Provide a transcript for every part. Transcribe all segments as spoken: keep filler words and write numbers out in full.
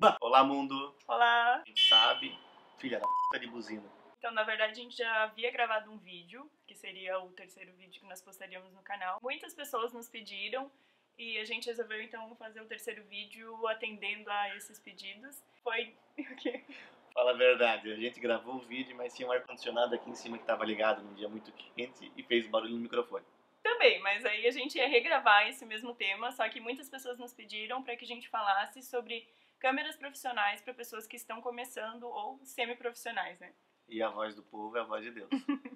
Bah. Olá, mundo! Olá! A gente sabe, filha da p*** de buzina. Então, na verdade, a gente já havia gravado um vídeo, que seria o terceiro vídeo que nós postaríamos no canal. Muitas pessoas nos pediram e a gente resolveu, então, fazer o terceiro vídeo atendendo a esses pedidos. Foi... o quê? Fala a verdade, a gente gravou o vídeo, mas tinha um ar-condicionado aqui em cima que estava ligado num dia muito quente e fez barulho no microfone. Também, mas aí a gente ia regravar esse mesmo tema, só que muitas pessoas nos pediram para que a gente falasse sobre câmeras profissionais para pessoas que estão começando ou semi-profissionais, né? E a voz do povo é a voz de Deus.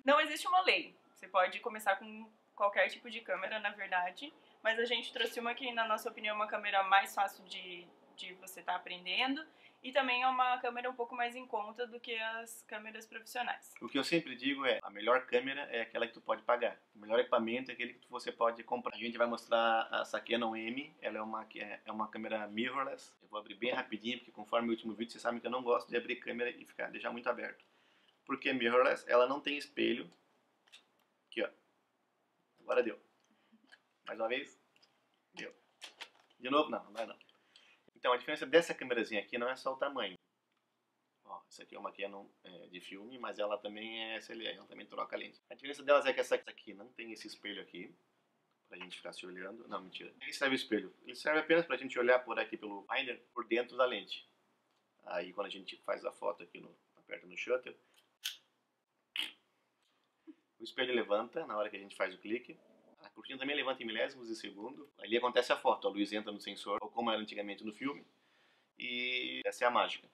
Não existe uma lei. Você pode começar com qualquer tipo de câmera, na verdade, mas a gente trouxe uma que, na nossa opinião, é uma câmera mais fácil de, de você estar aprendendo e também é uma câmera um pouco mais em conta do que as câmeras profissionais. O que eu sempre digo é, a melhor câmera é aquela que tu pode pagar. O melhor equipamento é aquele que você pode comprar. A gente vai mostrar essa Canon M, ela é uma, é uma câmera mirrorless. Eu vou abrir bem rapidinho, porque conforme o último vídeo, vocês sabem que eu não gosto de abrir câmera e ficar, deixar muito aberto. Porque mirrorless, ela não tem espelho. Aqui, ó. Agora deu. Mais uma vez. Deu. De novo? Não, não vai não. Então, a diferença dessa câmerazinha aqui não é só o tamanho. Ó, isso aqui é uma Canon é, de filme, mas ela também é C L R, ela também troca a lente. A diferença delas é que essa aqui não tem esse espelho aqui, pra gente ficar se olhando. Não, mentira. Ele serve o espelho. Ele serve apenas pra gente olhar por aqui pelo finder, por dentro da lente. Aí, quando a gente faz a foto aqui, no, aperta no shutter, o espelho levanta na hora que a gente faz o clique. A cortina também levanta em milésimos de segundo. Ali acontece a foto, a luz entra no sensor, como era antigamente no filme. E essa é a mágica.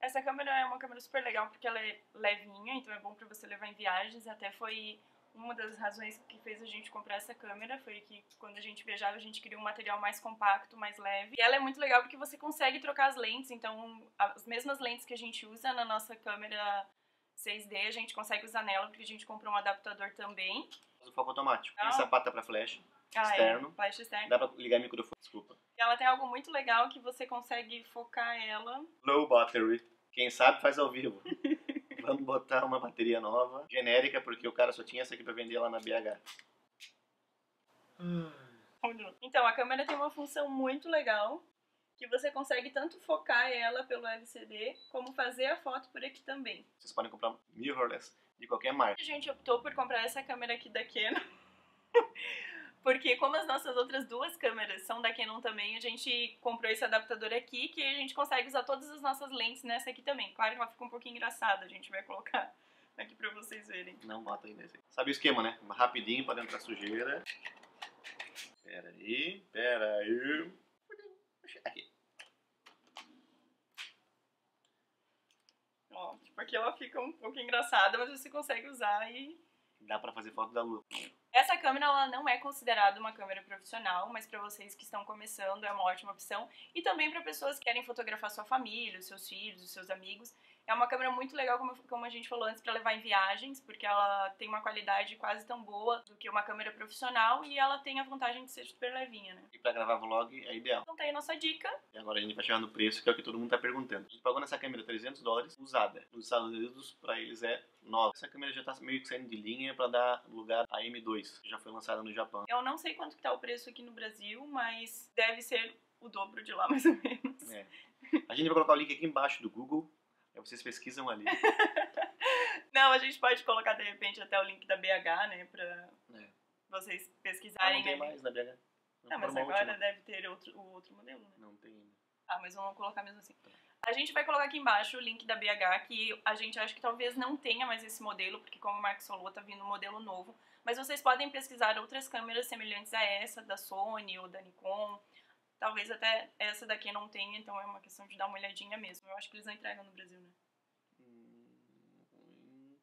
Essa câmera é uma câmera super legal porque ela é levinha, então é bom para você levar em viagens. Até foi uma das razões que fez a gente comprar essa câmera, foi que quando a gente viajava a gente queria um material mais compacto, mais leve. E ela é muito legal porque você consegue trocar as lentes, então as mesmas lentes que a gente usa na nossa câmera seis D, a gente consegue usar nela porque a gente comprou um adaptador também. O foco automático. Tem sapata para flash, ah, externo. É. Flash externo. Dá para ligar o microfone, desculpa. Ela tem algo muito legal que você consegue focar ela. Low battery. Quem sabe faz ao vivo. Vamos botar uma bateria nova, genérica, porque o cara só tinha essa aqui para vender lá na B H. Então, a câmera tem uma função muito legal, que você consegue tanto focar ela pelo L C D, como fazer a foto por aqui também. Vocês podem comprar mirrorless de qualquer marca. A gente optou por comprar essa câmera aqui da Canon, porque como as nossas outras duas câmeras são da Canon também, a gente comprou esse adaptador aqui, que a gente consegue usar todas as nossas lentes nessa aqui também. Claro que ela fica um pouquinho engraçada, a gente vai colocar aqui pra vocês verem. Não bota ainda assim. Sabe o esquema, né? Rapidinho pra dentro da sujeira. Pera aí, pera aí. Aqui. Ó, tipo, aqui ela fica um pouco engraçada, mas você consegue usar e... dá pra fazer foto da lua. Essa câmera, ela não é considerada uma câmera profissional, mas pra vocês que estão começando é uma ótima opção. E também pra pessoas que querem fotografar sua família, os seus filhos, os seus amigos. É uma câmera muito legal, como, como a gente falou antes, pra levar em viagens, porque ela tem uma qualidade quase tão boa do que uma câmera profissional e ela tem a vantagem de ser super levinha, né? E pra gravar vlog é ideal. Então tá aí a nossa dica. E agora a gente vai chegar no preço, que é o que todo mundo tá perguntando. A gente pagou nessa câmera trezentos dólares, usada. Nos Estados Unidos, pra eles é nova. Essa câmera já tá meio que saindo de linha pra dar lugar à M dois, que já foi lançada no Japão. Eu não sei quanto que tá o preço aqui no Brasil, mas deve ser o dobro de lá, mais ou menos. É. A gente vai colocar o link aqui embaixo do Google. Vocês pesquisam ali. Não, a gente pode colocar, de repente, até o link da B H, né? Pra é. vocês pesquisarem. Ah, não tem mais na B H. Não, não mas agora última. deve ter outro, o outro modelo, né? Não tem ainda. Ah, mas vamos colocar mesmo assim. Tá. A gente vai colocar aqui embaixo o link da B H, que a gente acha que talvez não tenha mais esse modelo, porque como o Mark Solow tá vindo um modelo novo. Mas vocês podem pesquisar outras câmeras semelhantes a essa, da Sony ou da Nikon. Talvez até essa daqui não tenha, então é uma questão de dar uma olhadinha mesmo. Eu acho que eles não entregam no Brasil, né?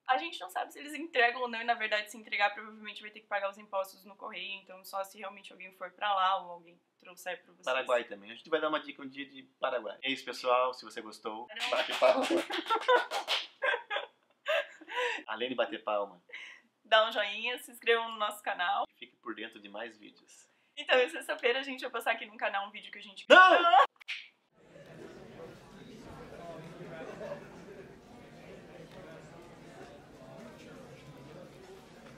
A gente não sabe se eles entregam ou não, e na verdade se entregar provavelmente vai ter que pagar os impostos no correio, então só se realmente alguém for pra lá ou alguém trouxer pra vocês. Paraguai também. A gente vai dar uma dica um dia de Paraguai. É isso, pessoal. Se você gostou, Caramba. bate palma. Além de bater palma, dá um joinha, se inscrevam no nosso canal. E fique por dentro de mais vídeos. Então, sexta-feira a gente vai passar aqui no canal um vídeo que a gente... Não!